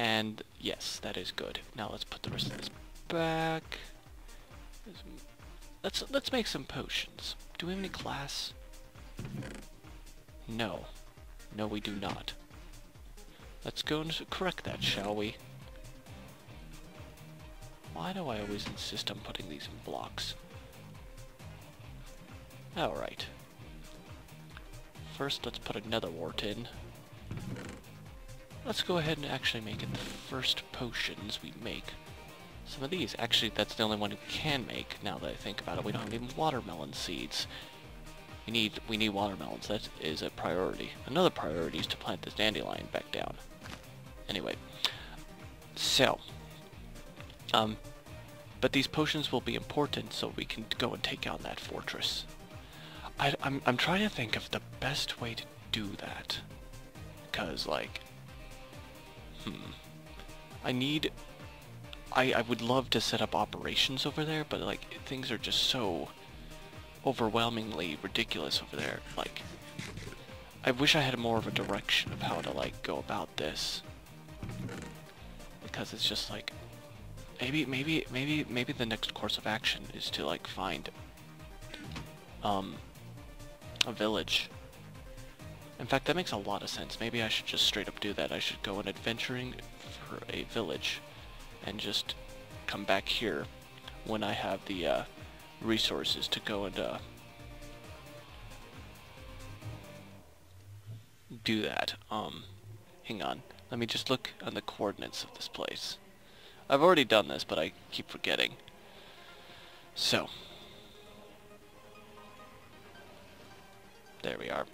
And yes, that is good. Now let's put the rest of this back. Let's make some potions. Do we have any glass? No. No, we do not. Let's go and correct that, shall we? Why do I always insist on putting these in blocks? Alright. First, let's put another wart in. Let's go ahead and actually make it the first potions we make. Some of these. Actually, that's the only one we can make, now that I think about it. We don't have even watermelon seeds. We need watermelons. That is a priority. Another priority is to plant this dandelion back down. Anyway. So. But these potions will be important, so we can go and take out that fortress. I'm trying to think of the best way to do that. Because, like... I would love to set up operations over there, but, like, things are just so overwhelmingly ridiculous over there. Like, I wish I had more of a direction of how to, like, go about this. Because it's just, like... Maybe the next course of action is to, like, find, a village. In fact, that makes a lot of sense. Maybe I should just straight up do that. I should go on adventuring for a village and just come back here when I have the, resources to go and, do that. Hang on. Let me just look on the coordinates of this place. I've already done this, but I keep forgetting. So. There we are.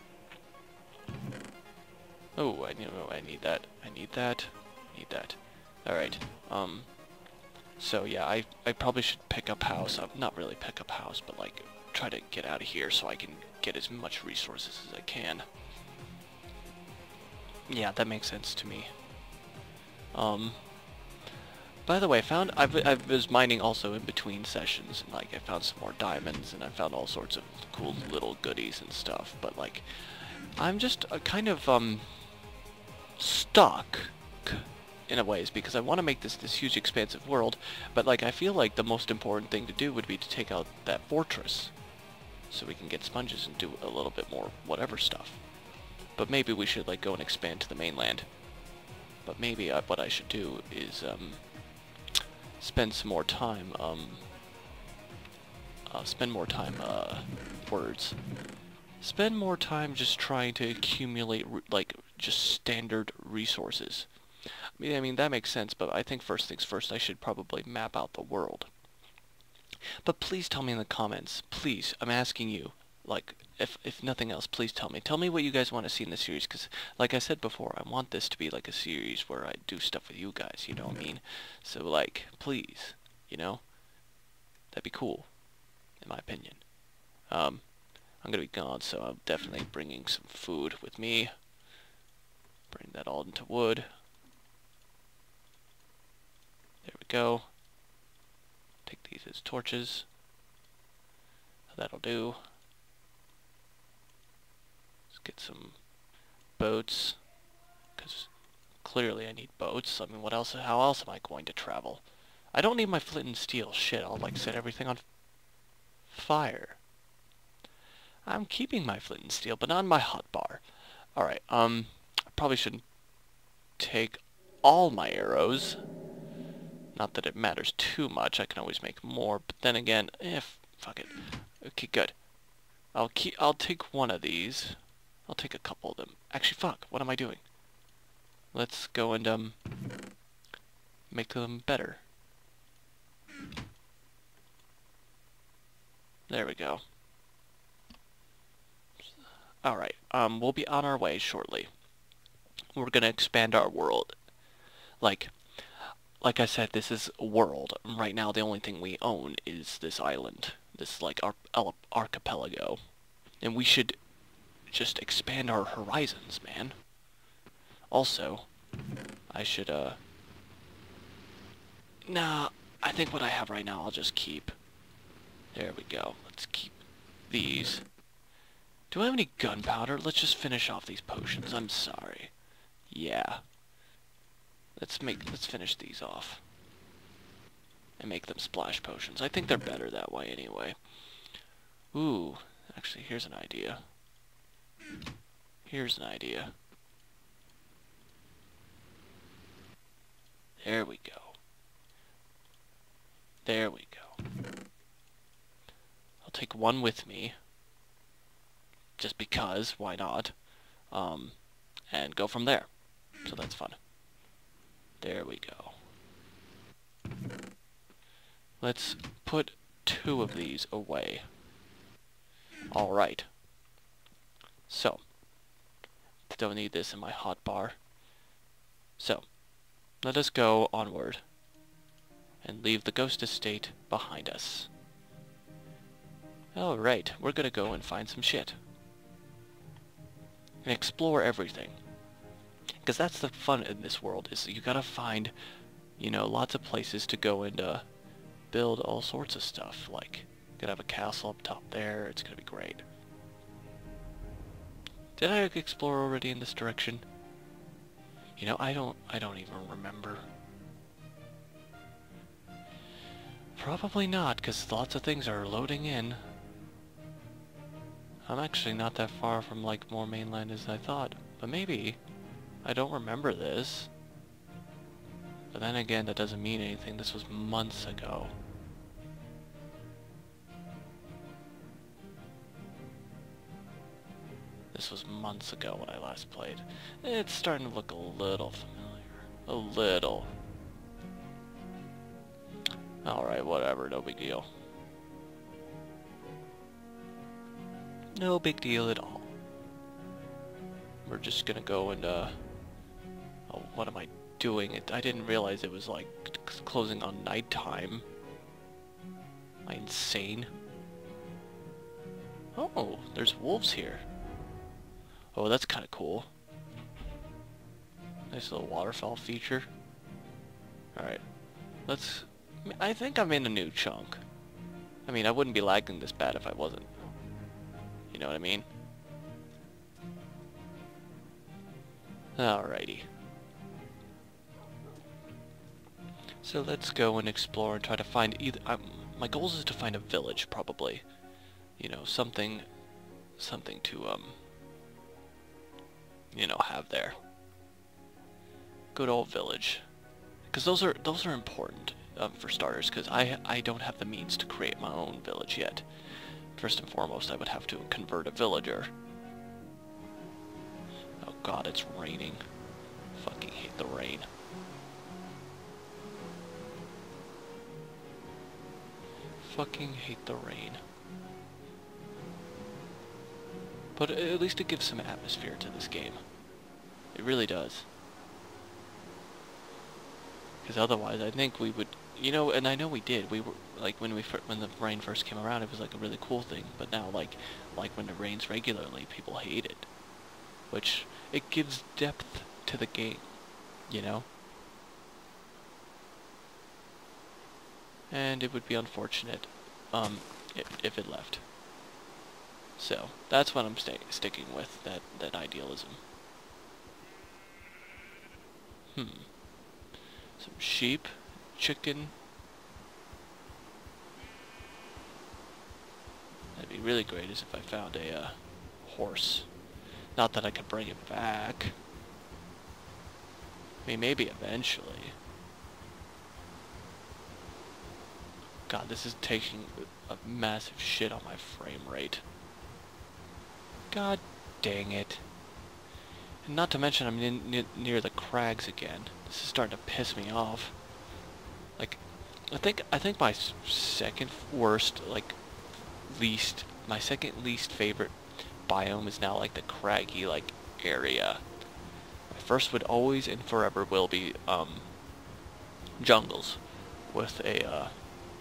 Oh, I need that. Alright. So, yeah, I probably should pick up house. Not really pick up house, but, like, try to get out of here so I can get as much resources as I can. Yeah, that makes sense to me. By the way, I was mining also in between sessions, and like I found some more diamonds, and I found all sorts of cool little goodies and stuff. But like, I'm just kind of stuck in a ways because I want to make this huge expansive world, but like I feel like the most important thing to do would be to take out that fortress, so we can get sponges and do a little bit more whatever stuff. But maybe we should like go and expand to the mainland. But maybe what I should do is spend some more time, spend more time just trying to accumulate, like, just standard resources. I mean, that makes sense, but I think first things first, I should probably map out the world. But please tell me in the comments, please, I'm asking you, like, if nothing else, please tell me what you guys want to see in this series, because, like I said before, I want this to be, like, a series where I do stuff with you guys, you know what I mean? So, like, please, you know? That'd be cool, in my opinion. I'm gonna be gone, so I'm definitely bringing some food with me. Bring that all into wood. There we go. Take these as torches. That'll do. Get some boats, because clearly I need boats. I mean, what else? How else am I going to travel? I don't need my flint and steel. Shit, I'll like set everything on fire. I'm keeping my flint and steel, but not in my hotbar. All right. I probably shouldn't take all my arrows. Not that it matters too much. I can always make more. But then again, fuck it. Okay, good. I'll take one of these. I'll take a couple of them. Actually, fuck, what am I doing? Let's go and, make them better. There we go. Alright, we'll be on our way shortly. We're gonna expand our world. Like I said, this is a world. Right now, the only thing we own is this island. This, like, archipelago. And we should... just expand our horizons, man. Also, I should, nah, I think what I have right now I'll just keep. There we go. Let's keep these. Do I have any gunpowder? Let's just finish off these potions. I'm sorry. Yeah. Let's finish these off. And make them splash potions. I think they're better that way anyway. Ooh, actually here's an idea. Here's an idea. There we go. There we go. I'll take one with me. Just because, why not? And go from there. So that's fun. There we go. Let's put two of these away. Alright. So. Don't need this in my hotbar. So. Let us go onward. And leave the ghost estate behind us. Alright, we're gonna go and find some shit. And explore everything. Because that's the fun in this world, is you gotta find, you know, lots of places to go and build all sorts of stuff. Like, you're gonna have a castle up top there, it's gonna be great. Did I explore already in this direction? You know, I don't even remember. Probably not, because lots of things are loading in. I'm actually not that far from, like, more mainland as I thought. But maybe. I don't remember this. But then again, that doesn't mean anything. This was months ago. This was months ago when I last played. It's starting to look a little familiar. A little. Alright, whatever. No big deal. No big deal at all. We're just gonna go and, oh, what am I doing? I didn't realize it was, like, closing on nighttime. Am I insane? Oh, there's wolves here. Oh, that's kinda cool. Nice little waterfall feature. Alright. Let's... I think I'm in a new chunk. I mean, I wouldn't be lagging this bad if I wasn't. You know what I mean? Alrighty. So let's go and explore and try to find either... my goal is to find a village, probably. You know, something to, you know, have there. Good old village. Because those are important, for starters, because I don't have the means to create my own village yet. First and foremost, I would have to convert a villager. Oh god, it's raining. Fucking hate the rain. Fucking hate the rain. But at least it gives some atmosphere to this game. It really does. Because otherwise, I think we would... You know, and I know we did. We were like when the rain first came around, it was like a really cool thing. But now, like when it rains regularly, people hate it, which it gives depth to the game, you know. And it would be unfortunate, if it left. So that's what I'm sticking with, that idealism. Some sheep. Chicken. That'd be really great is if I found a horse. Not that I could bring it back. I mean, maybe eventually. God, this is taking a massive shit on my frame rate. God dang it. And not to mention I'm near the crags again. This is starting to piss me off. Like, I think my second worst, like, least, my second least favorite biome is now, like, the craggy, like, area. My first would always and forever will be, jungles, with a,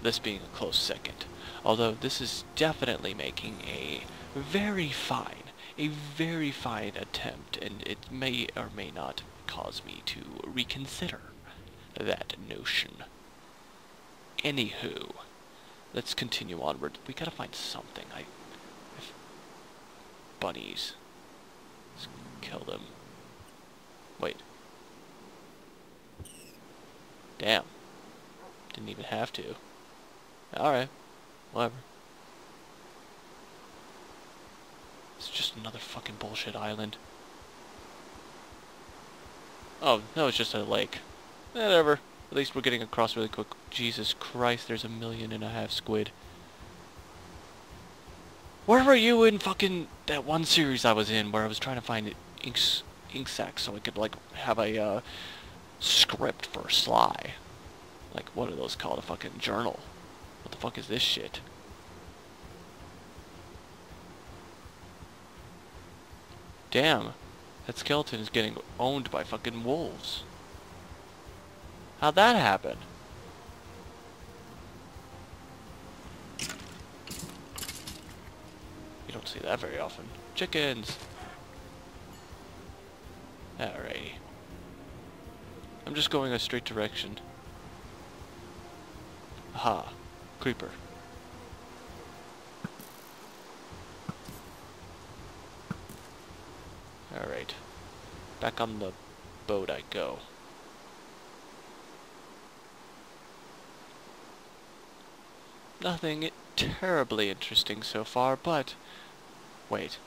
this being a close second. Although, this is definitely making a very fine attempt, and it may or may not cause me to reconsider that notion. Anywho, let's continue onward. We gotta find something. Bunnies. Let's kill them. Wait. Damn. Didn't even have to. Alright. Whatever. It's just another fucking bullshit island. Oh, no, it's just a lake. Whatever. At least we're getting across really quick. Jesus Christ, there's 1.5 million squid. Where were you in fucking that one series I was in where I was trying to find ink sacs so I could, like, have a script for Sly? Like, what are those called? A fucking journal. What the fuck is this shit? Damn. That skeleton is getting owned by fucking wolves. How'd that happen? You don't see that very often. Chickens! Alrighty. I'm just going a straight direction. Aha. Creeper. Alright. Back on the boat I go. Nothing terribly interesting so far, but... wait.